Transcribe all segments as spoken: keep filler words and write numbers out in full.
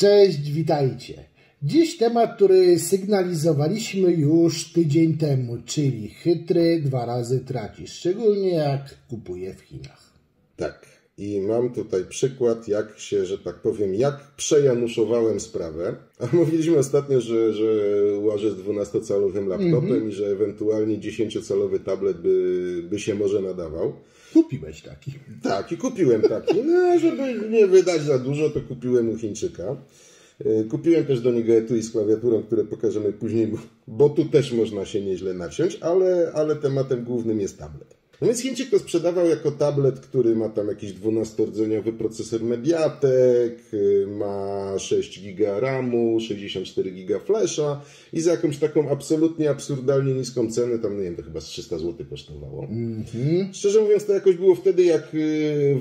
Cześć, witajcie. Dziś temat, który sygnalizowaliśmy już tydzień temu, czyli chytry dwa razy tracisz, szczególnie jak kupuję w Chinach. Tak, i mam tutaj przykład, jak się, że tak powiem, jak przejanuszowałem sprawę. A mówiliśmy ostatnio, że, że łażę z dwunastocalowym laptopem mm -hmm. i że ewentualnie dziesięciocalowy tablet by, by się może nadawał. Kupiłeś taki. Tak, i kupiłem taki. No, żeby nie wydać za dużo, to kupiłem u Chińczyka. Kupiłem też do niego etui z klawiaturą, które pokażemy później, bo tu też można się nieźle naciąć, ale, ale tematem głównym jest tablet. No więc Chińczyk to sprzedawał jako tablet, który ma tam jakiś dwunastordzeniowy procesor Mediatek, ma sześć giga ramu, sześćdziesiąt cztery giga flasha i za jakąś taką absolutnie absurdalnie niską cenę, tam nie wiem, to chyba z trzysta złotych kosztowało. Mm-hmm. Szczerze mówiąc, to jakoś było wtedy, jak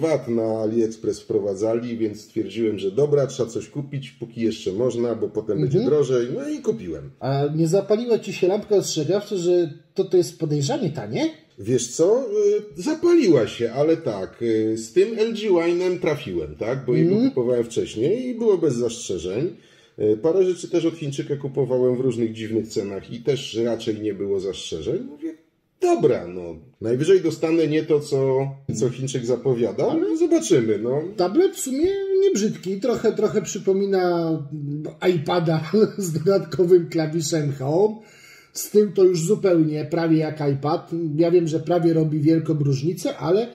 V A T na AliExpress wprowadzali, więc stwierdziłem, że dobra, trzeba coś kupić, póki jeszcze można, bo potem mm-hmm. będzie drożej, no i kupiłem. A nie zapaliła ci się lampka ostrzegawcza, że to to jest podejrzanie tanie? Wiesz co, zapaliła się, ale tak, z tym L G Wine'em trafiłem, tak, bo mm. jego kupowałem wcześniej i było bez zastrzeżeń. Parę rzeczy też od Chińczyka kupowałem w różnych dziwnych cenach i też raczej nie było zastrzeżeń. Mówię, dobra, no, najwyżej dostanę nie to, co, co Chińczyk zapowiada, ale zobaczymy, no. Tablet w sumie niebrzydki, trochę, trochę przypomina iPada z dodatkowym klawiszem Home. Z tym to już zupełnie, prawie jak iPad. Ja wiem, że prawie robi wielką różnicę, ale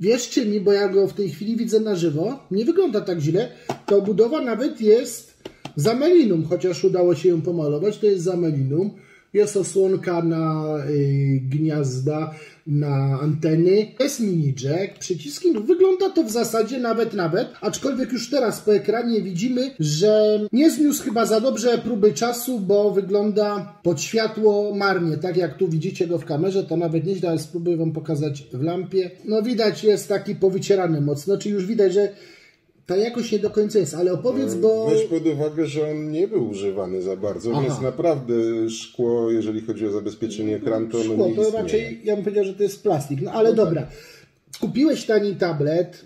wiesz czy mi, bo ja go w tej chwili widzę na żywo, nie wygląda tak źle. Ta obudowa nawet jest z amelinum, chociaż udało się ją pomalować, to jest z amelinum. Jest osłonka na y, gniazda, na anteny, jest mini jack, przyciskiem. Wygląda to w zasadzie nawet, nawet, aczkolwiek już teraz po ekranie widzimy, że nie zniósł chyba za dobrze próby czasu, bo wygląda pod światło marnie. Tak jak tu widzicie go w kamerze, to nawet nieźle, ale spróbuję wam pokazać w lampie. No widać, jest taki powycierany mocno, czyli już widać, że ta jakość nie do końca jest, ale opowiedz, bo... Weź pod uwagę, że on nie był używany za bardzo, Aha. więc naprawdę szkło, jeżeli chodzi o zabezpieczenie ekranu, to szkło, to raczej ja bym powiedział, że to jest plastik, no ale no dobra. Tak. Kupiłeś tani tablet,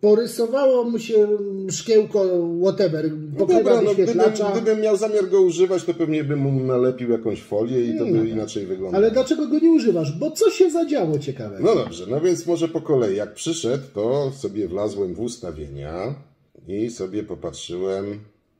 porysowało mu się szkiełko, whatever, pokrywa wyświetlacza. No gdybym, gdybym miał zamiar go używać, to pewnie bym mu nalepił jakąś folię i to by no inaczej wyglądało. Ale dlaczego go nie używasz? Bo co się zadziało ciekawego? No dobrze, no więc może po kolei. Jak przyszedł, to sobie wlazłem w ustawienia i sobie popatrzyłem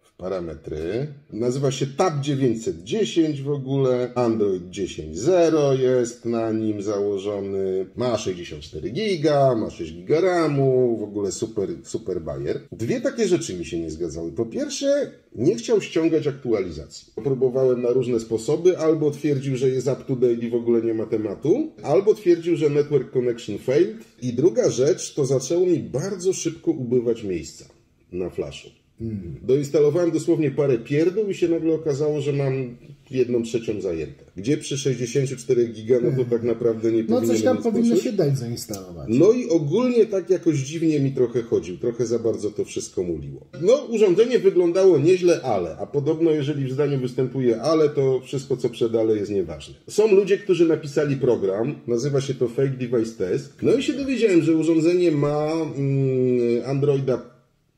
w parametry. Nazywa się Tab dziewięćset dziesięć w ogóle, Android dziesięć zero jest na nim założony, ma sześćdziesiąt cztery giga, ma sześć giga ramu, w ogóle super, super bajer. Dwie takie rzeczy mi się nie zgadzały. Po pierwsze, nie chciał ściągać aktualizacji. Próbowałem na różne sposoby, albo twierdził, że jest up to date i w ogóle nie ma tematu, albo twierdził, że network connection failed. I druga rzecz, to zaczęło mi bardzo szybko ubywać miejsca na flashu. Hmm. Doinstalowałem dosłownie parę pierdół i się nagle okazało, że mam jedną trzecią zajęte. Gdzie przy sześćdziesięciu czterech giga, no to tak naprawdę nie powinno. No coś tam powinno się dać zainstalować. No i ogólnie tak jakoś dziwnie mi trochę chodził. Trochę za bardzo to wszystko muliło. No urządzenie wyglądało nieźle, ale. A podobno jeżeli w zdaniu występuje ale, to wszystko co przed ale jest nieważne. Są ludzie, którzy napisali program. Nazywa się to Fake Device Test. No i się dowiedziałem, że urządzenie ma mm, Androida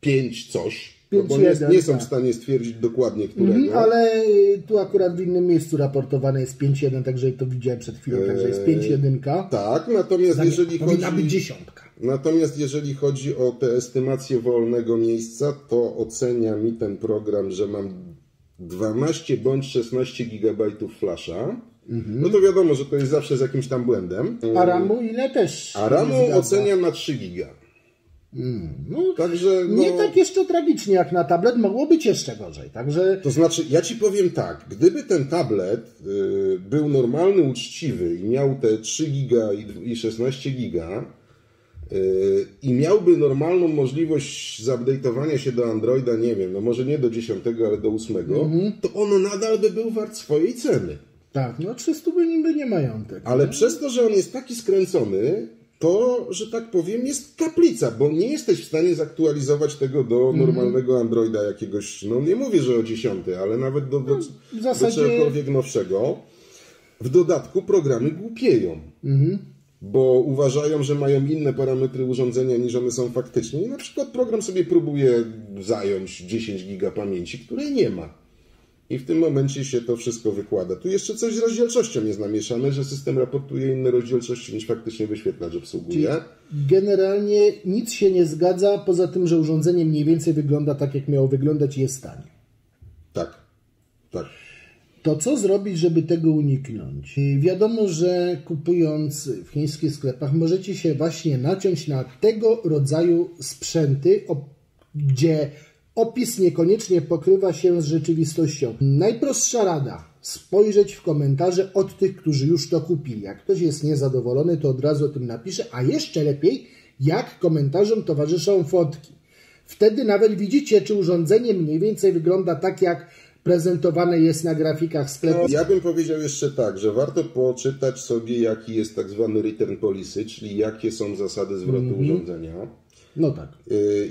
pięć coś. No bo nie, nie są w stanie stwierdzić dokładnie, którego. Mm, ale tu akurat w innym miejscu raportowane jest pięć jeden, także to widziałem przed chwilą, eee, także jest pięć jeden. Tak, natomiast Zamiast, jeżeli powinna chodzi... być dziesiątka. Natomiast jeżeli chodzi o tę estymację wolnego miejsca, to ocenia mi ten program, że mam dwanaście bądź szesnaście gigabajtów flasha. Mhm. No to wiadomo, że to jest zawsze z jakimś tam błędem. A ramu ile też? A ramu oceniam na trzy giga. Mm, no, także, no, nie tak jeszcze tragicznie jak na tablet, mogło być jeszcze gorzej. Także... To znaczy, ja ci powiem tak, gdyby ten tablet y, był normalny, uczciwy i miał te trzy giga i, i szesnaście giga y, i miałby normalną możliwość zupdate'owania się do Androida, nie wiem, no może nie do dziesiątego, ale do ósmego, mm-hmm. to on nadal by był wart swojej ceny. Tak, no trzysta by niby nie majątek. Ale nie? Przez to, że on jest taki skręcony, to, że tak powiem, jest kaplica, bo nie jesteś w stanie zaktualizować tego do mm-hmm. normalnego Androida jakiegoś, no nie mówię, że o dziesiąty, ale nawet do, do, no, w zasadzie... do czegokolwiek nowszego. W dodatku programy głupieją. Mm-hmm. bo uważają, że mają inne parametry urządzenia niż one są faktycznie. I na przykład program sobie próbuje zająć dziesięć giga pamięci, której nie ma. I w tym momencie się to wszystko wykłada. Tu jeszcze coś z rozdzielczością jest namieszane, że system raportuje inne rozdzielczości niż faktycznie wyświetlacz obsługuje. Czyli generalnie nic się nie zgadza, poza tym, że urządzenie mniej więcej wygląda tak, jak miało wyglądać i jest w stanie. Tak, tak. To co zrobić, żeby tego uniknąć? Wiadomo, że kupując w chińskich sklepach możecie się właśnie naciąć na tego rodzaju sprzęty, gdzie opis niekoniecznie pokrywa się z rzeczywistością. Najprostsza rada: spojrzeć w komentarze od tych, którzy już to kupili. Jak ktoś jest niezadowolony, to od razu o tym napisze, a jeszcze lepiej, jak komentarzom towarzyszą fotki. Wtedy nawet widzicie, czy urządzenie mniej więcej wygląda tak, jak prezentowane jest na grafikach sklepu. No, ja bym powiedział jeszcze tak, że warto poczytać sobie, jaki jest tak zwany return policy, czyli jakie są zasady zwrotu mm-hmm. urządzenia. No tak.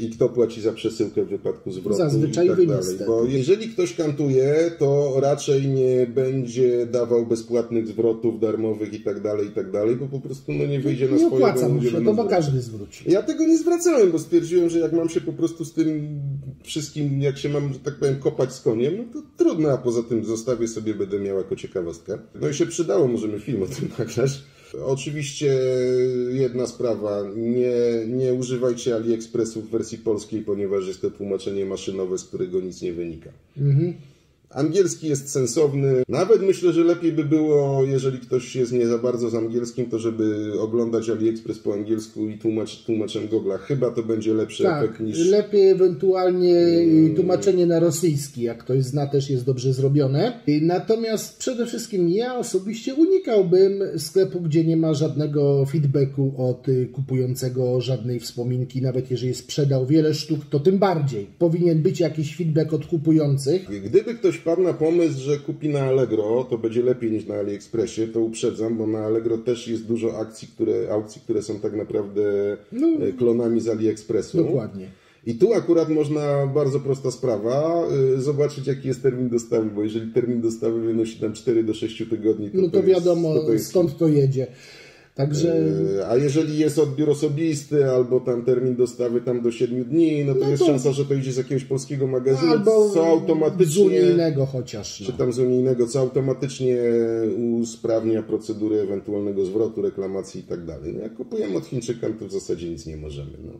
I kto płaci za przesyłkę w wypadku zwrotu. Zazwyczaj i tak dalej. Bo jeżeli ktoś kantuje, to raczej nie będzie dawał bezpłatnych zwrotów darmowych i tak dalej, i tak dalej, bo po prostu no, nie wyjdzie na swoje. Nie opłaca mu się, to bo każdy zwróci. Ja tego nie zwracałem, bo stwierdziłem, że jak mam się po prostu z tym wszystkim, jak się mam, że tak powiem, kopać z koniem, no to trudno, a poza tym zostawię sobie, będę miał jako ciekawostkę. No i się przydało, możemy film o tym nagrać. Oczywiście jedna sprawa, nie, nie używajcie AliExpressu w wersji polskiej, ponieważ jest to tłumaczenie maszynowe, z którego nic nie wynika. Mhm. Angielski jest sensowny, nawet myślę, że lepiej by było, jeżeli ktoś jest nie za bardzo z angielskim, to żeby oglądać AliExpress po angielsku i tłumaczyć tłumaczem Google'a. Chyba to będzie lepszy tak, efekt niż... lepiej ewentualnie hmm. tłumaczenie na rosyjski, jak ktoś zna, też jest dobrze zrobione. Natomiast przede wszystkim ja osobiście unikałbym sklepu, gdzie nie ma żadnego feedbacku od kupującego, żadnej wspominki, nawet jeżeli sprzedał wiele sztuk, to tym bardziej. Powinien być jakiś feedback od kupujących. Gdyby ktoś padł na pomysł, że kupi na Allegro, to będzie lepiej niż na AliExpressie, to uprzedzam, bo na Allegro też jest dużo akcji, które, aukcji, które są tak naprawdę no, klonami z AliExpressu. Dokładnie. I tu akurat można, bardzo prosta sprawa, yy, zobaczyć jaki jest termin dostawy, bo jeżeli termin dostawy wynosi tam cztery do sześciu tygodni, to, no to, to wiadomo jest, to to jest... skąd to jedzie. Także... A jeżeli jest odbiór osobisty, albo tam termin dostawy tam do siedmiu dni, no to, no to jest szansa, że to idzie z jakiegoś polskiego magazynu, albo co automatycznie, z unijnego chociaż. No. Czy tam z unijnego, co automatycznie usprawnia procedury ewentualnego zwrotu, reklamacji i tak dalej. Jak kupujemy od Chińczyka, to w zasadzie nic nie możemy. No.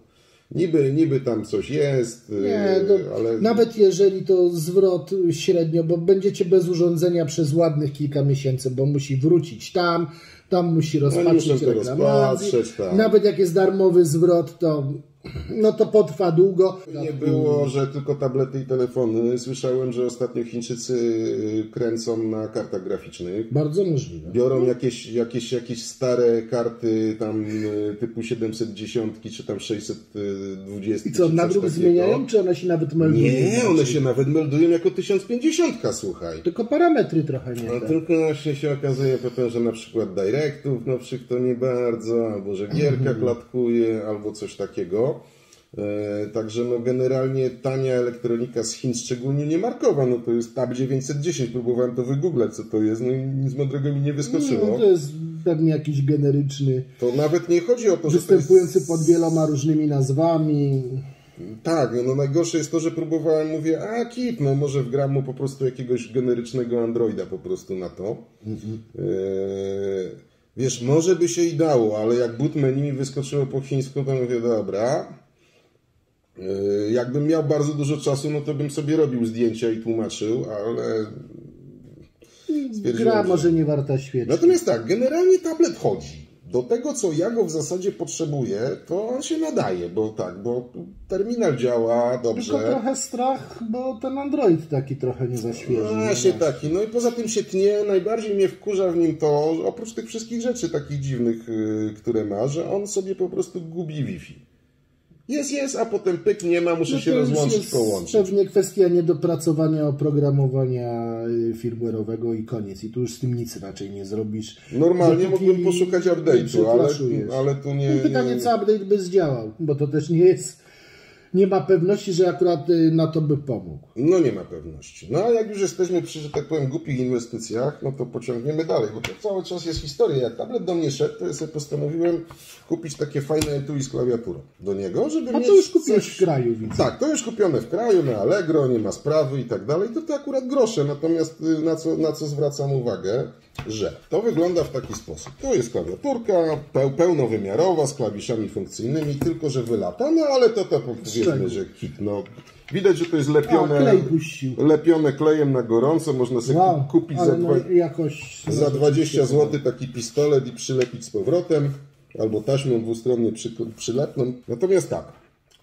Niby, niby tam coś jest, nie, no, ale... Nawet jeżeli to zwrot średnio, bo będziecie bez urządzenia przez ładnych kilka miesięcy, bo musi wrócić tam, tam musi rozpatrzyć no, reklamację. Nawet jak jest darmowy zwrot, to, no to potrwa długo. Nie było, że tylko tablety i telefony. Słyszałem, że ostatnio Chińczycy kręcą na kartach graficznych. Bardzo możliwe. Biorą jakieś, jakieś, jakieś stare karty tam typu siedemset dziesięć czy tam sześćset dwadzieścia. I co, nadruk zmieniają, czy one się nawet meldują? Nie, one się nawet meldują jako tysiąc pięćdziesiąt, słuchaj. Tylko parametry trochę nie. No tak. Tylko właśnie się okazuje potem, że na przykład directów nowszych to nie bardzo, albo że gierka klatkuje, albo coś takiego. Także no generalnie tania elektronika z Chin, szczególnie niemarkowa, no to jest Tab dziewięćset dziesięć, próbowałem to wygooglać, co to jest, no i nic mądrego mi nie wyskoczyło. No to jest pewnie jakiś generyczny, to nawet nie chodzi o to, że występujący to jest... pod wieloma różnymi nazwami. Tak, no najgorsze jest to, że próbowałem, mówię, a kit, no może wgram mu po prostu jakiegoś generycznego Androida po prostu na to. Mhm. e... Wiesz, może by się i dało, ale jak boot menu mi wyskoczyło po chińsku, to mówię, dobra, yy, jakbym miał bardzo dużo czasu, no to bym sobie robił zdjęcia i tłumaczył, ale... Gra może nie warta świeczki. Natomiast tak, generalnie tablet chodzi. Do tego, co ja go w zasadzie potrzebuję, to on się nadaje, bo tak, bo terminal działa dobrze. Tylko trochę strach, bo ten Android taki trochę nie zaświeży. No się taki, no i poza tym się tnie, najbardziej mnie wkurza w nim to, oprócz tych wszystkich rzeczy takich dziwnych, które ma, że on sobie po prostu gubi Wi-Fi. Jest, jest, a potem pyk, nie ma, muszę no się rozłączyć, jest połączyć. To jest pewnie kwestia niedopracowania oprogramowania firmware'owego i koniec. I tu już z tym nic raczej nie zrobisz. Normalnie dopóki mógłbym poszukać update'u, ale, ale to nie... No pytanie, nie... co update by zdziałał, bo to też nie jest nie ma pewności, że akurat na to by pomógł. No nie ma pewności. No a jak już jesteśmy przy, że tak powiem, głupich inwestycjach, no to pociągniemy dalej, bo to cały czas jest historia. Jak tablet do mnie szedł, to ja sobie postanowiłem kupić takie fajne etui z klawiaturą do niego, żeby... A to już kupiłeś coś... w kraju, widzę. Tak, to już kupione w kraju, na Allegro, nie ma sprawy i tak dalej. To to akurat grosze, natomiast na co, na co zwracam uwagę, że to wygląda w taki sposób. To jest klawiaturka pełnowymiarowa z klawiszami funkcyjnymi, tylko że wylata, no ale to to powiedzmy, że hit, no. Widać, że to jest lepione, A, klej lepione klejem na gorąco, można sobie wow, kupić za, dwa, no, jakoś za dwadzieścia złotych taki pistolet i przylepić z powrotem, albo taśmą dwustronnie przy, przylepną. Natomiast tak,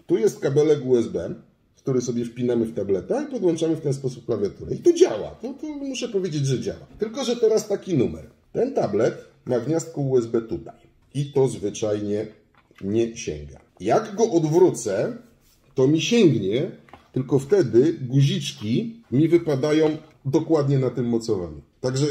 tu jest kabelek U S B, który sobie wpinamy w tableta i podłączamy w ten sposób klawiaturę. I to działa, to, to muszę powiedzieć, że działa. Tylko że teraz taki numer. Ten tablet ma gniazdko U S B tutaj i to zwyczajnie nie sięga. Jak go odwrócę, to mi sięgnie, tylko wtedy guziczki mi wypadają dokładnie na tym mocowaniu. Także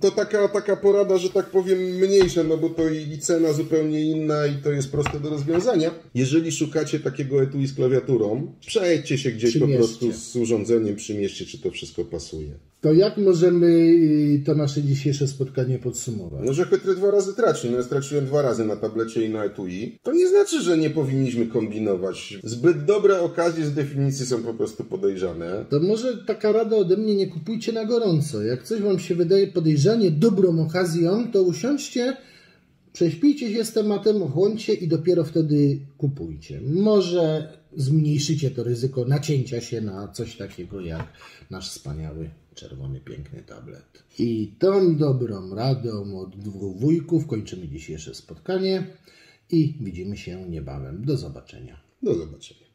to taka, taka porada, że tak powiem, mniejsza, no bo to i cena zupełnie inna i to jest proste do rozwiązania. Jeżeli szukacie takiego etui z klawiaturą, przejdźcie się gdzieś po prostu z urządzeniem, przymierzcie, czy to wszystko pasuje. To jak możemy to nasze dzisiejsze spotkanie podsumować? No, że chytry dwa razy traci. No ja straciłem dwa razy na tablecie i na etui. To nie znaczy, że nie powinniśmy kombinować. Zbyt dobre okazje z definicji są po prostu podejrzane. To może taka rada ode mnie, nie kupujcie na gorąco. Jak coś wam się wydaje podejrzanie dobrą okazją, to usiądźcie, prześpijcie się z tematem, ochłońcie i dopiero wtedy kupujcie. Może zmniejszycie to ryzyko nacięcia się na coś takiego jak nasz wspaniały czerwony, piękny tablet. I tą dobrą radą od dwóch wujków kończymy dzisiejsze spotkanie i widzimy się niebawem. Do zobaczenia. Do zobaczenia.